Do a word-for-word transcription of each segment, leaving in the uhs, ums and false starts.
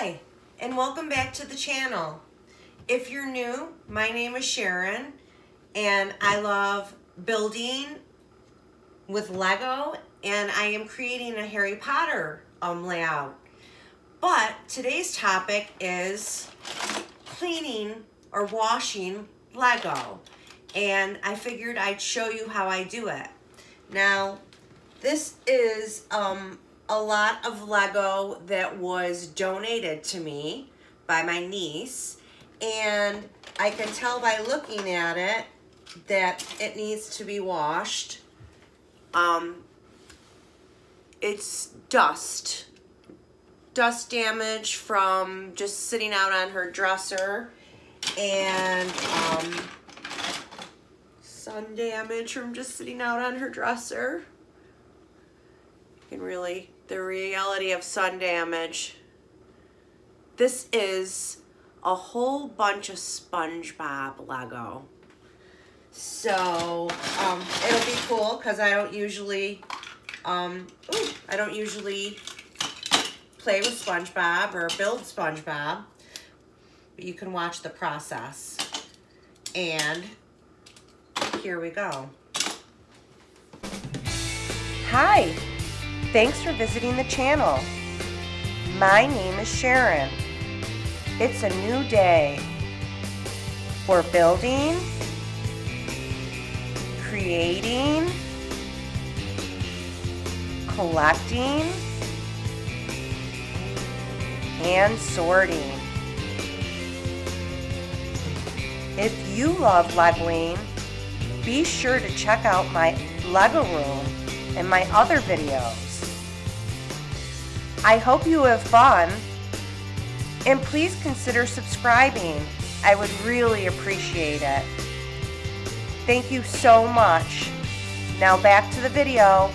Hi, and welcome back to the channel. If you're new, my name is Sharon, and I love building with Lego, and I am creating a Harry Potter um, layout. But today's topic is cleaning or washing Lego, and I figured I'd show you how I do it. Now, this is um, a lot of Lego that was donated to me by my niece, and I can tell by looking at it that it needs to be washed. Um, it's dust. Dust damage from just sitting out on her dresser, and um, sun damage from just sitting out on her dresser. You can really, the reality of sun damage. This is a whole bunch of SpongeBob Lego. So um, it'll be cool because I don't usually, um, ooh, I don't usually play with SpongeBob or build SpongeBob. But you can watch the process. And here we go. Hi, thanks for visiting the channel. My name is Sharon. It's a new day. We're building, creating, collecting, and sorting. If you love legoing, be sure to check out my Lego room and my other videos. I hope you have fun, and please consider subscribing. I would really appreciate it. Thank you so much. Now back to the video.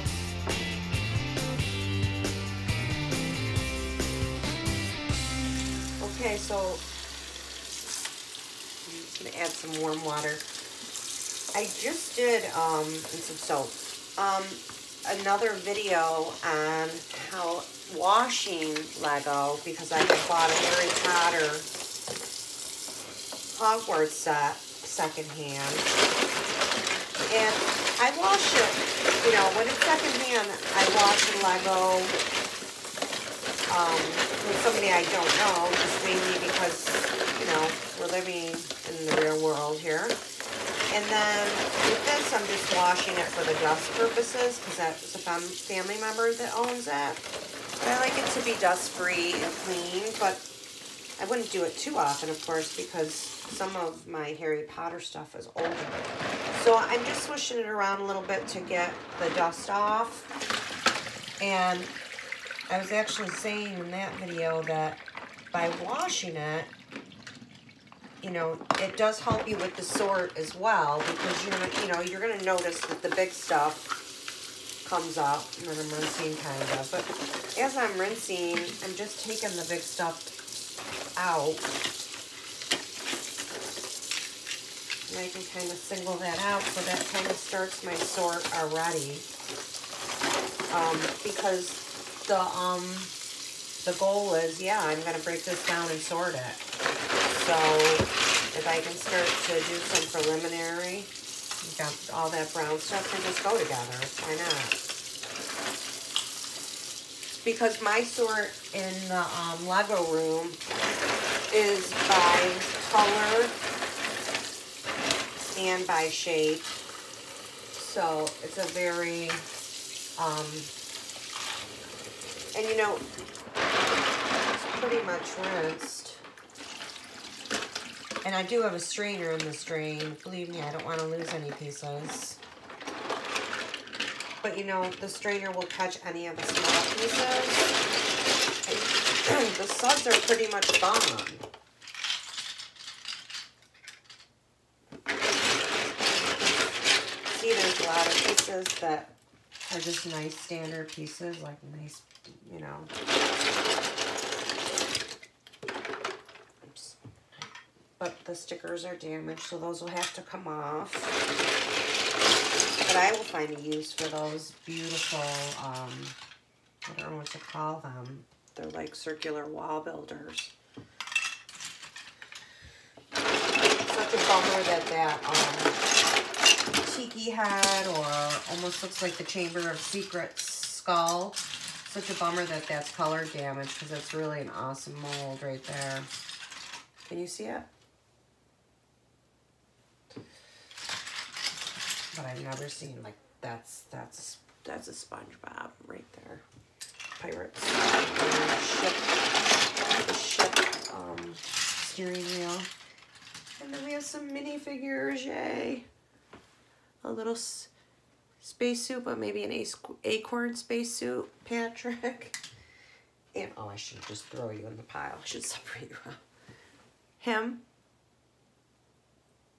Okay, so I'm just gonna add some warm water. I just did, um, and some soap, um, another video on how washing Lego, because I bought a Harry Potter Hogwarts set secondhand. And I wash it, you know, when it's secondhand, I wash the Lego um, with somebody I don't know, just mainly because, you know, we're living in the real world here. And then with this, I'm just washing it for the dust purposes, because that's a family member that owns that. But I like it to be dust-free and clean, but I wouldn't do it too often, of course, because some of my Harry Potter stuff is older. So I'm just swishing it around a little bit to get the dust off. And I was actually saying in that video that by washing it, you know, it does help you with the sort as well, because you're, you know, you're going to notice that the big stuff comes up. And then I'm rinsing kind of. But as I'm rinsing, I'm just taking the big stuff out. And I can kind of single that out, so that kind of starts my sort already. Um, because the um, the goal is, yeah, I'm going to break this down and sort it. So if I can start to do some preliminary, you got all that brown stuff can just go together. Why not? Because my sort in the um, Lego room is by color and by shape, so it's a very um and you know, it's pretty much rinsed, and I do have a strainer in the strain, believe me, I don't want to lose any pieces, but you know, the strainer will catch any of the small pieces, and the suds are pretty much gone. A lot of pieces that are just nice standard pieces, like nice, you know. Oops. But the stickers are damaged, so those will have to come off. But I will find a use for those beautiful, um, I don't know what to call them, They're like circular wall builders. Such a bummer that that um, tiki hat, or almost looks like the Chamber of Secrets skull. Such a bummer that that's color damaged, because that's really an awesome mold right there. Can you see it? But I've never seen, like, that's, that's, that's a SpongeBob right there. Pirates. Ship, ship, um, steering wheel. And then we have some minifigures, yay. A little s space suit, but maybe an acorn space suit, Patrick. And, oh, I should just throw you in the pile. I should separate you out. Him,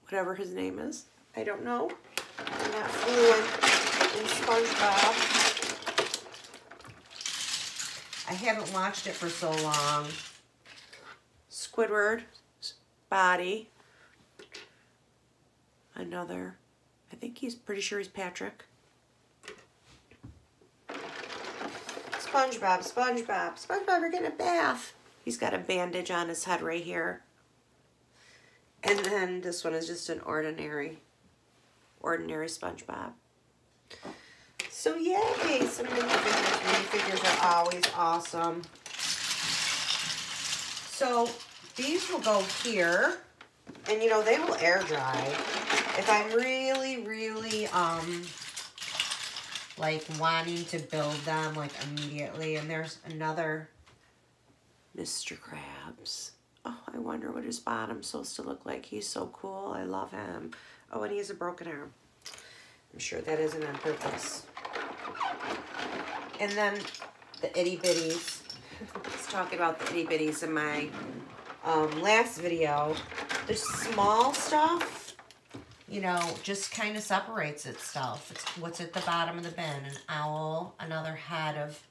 whatever his name is. I don't know. I'm not fluent in SpongeBob. I haven't watched it for so long. Squidward body. Another. I think he's pretty sure he's Patrick. SpongeBob, SpongeBob, SpongeBob, we're getting a bath. He's got a bandage on his head right here. And then this one is just an ordinary. Ordinary SpongeBob. So yay, some minifigures. Minifigures are always awesome. So these will go here, and you know they will air dry. If I'm really, really um like wanting to build them like immediately. And there's another Mister Krabs. Oh, I wonder what his bottom's supposed to look like. He's so cool. I love him. Oh, and he has a broken arm. I'm sure that isn't on purpose. And then the itty bitties. Let's talk about the itty bitties in my um, last video. The small stuff, you know, just kind of separates itself. It's what's at the bottom of the bin. An owl, another head of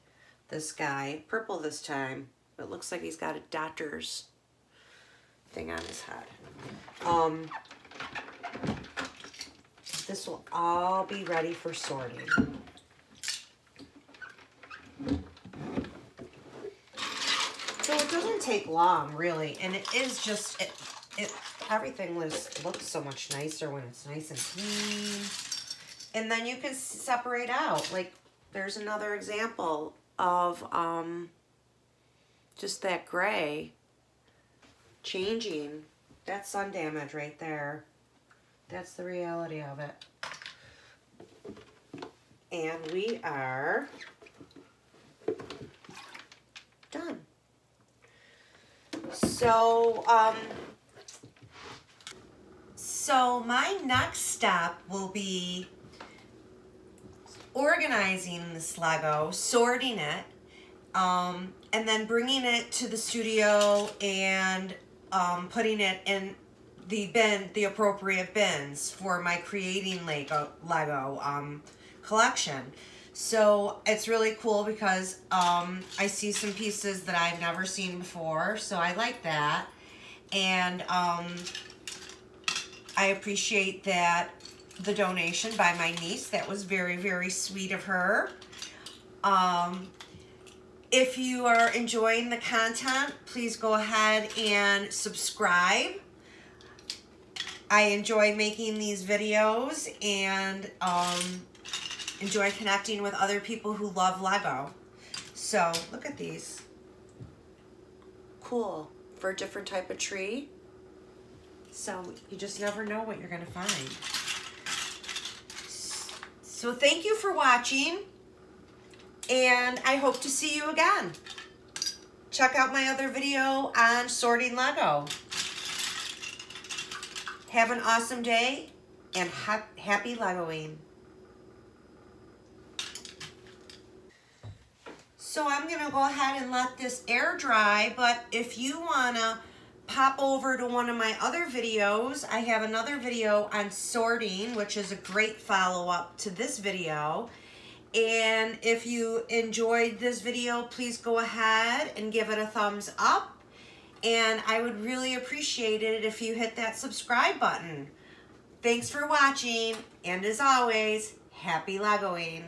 this guy. Purple this time. It looks like he's got a doctor's thing on his head. Um... This will all be ready for sorting. So it doesn't take long, really. And it is just, it, it everything looks, looks so much nicer when it's nice and clean. And then you can separate out. Like, there's another example of um, just that gray changing. That's sun damage right there. That's the reality of it. And we are done. So, um, so my next step will be organizing this Lego, sorting it, um, and then bringing it to the studio and um, putting it in the bin, the appropriate bins for my creating Lego Lego um, collection. So it's really cool because um, I see some pieces that I've never seen before, so I like that. And um, I appreciate that the donation by my niece. That was very, very sweet of her. Um, if you are enjoying the content, please go ahead and subscribe. I enjoy making these videos and um, enjoy connecting with other people who love Lego. So look at these. Cool. For a different type of tree. So you just never know what you're going to find. So thank you for watching. And I hope to see you again. Check out my other video on sorting Lego. Have an awesome day, and ha happy Legoing. So I'm going to go ahead and let this air dry, but if you want to pop over to one of my other videos, I have another video on sorting, which is a great follow-up to this video. And if you enjoyed this video, please go ahead and give it a thumbs up. And I would really appreciate it if you hit that subscribe button. Thanks for watching, and as always, happy Legoing.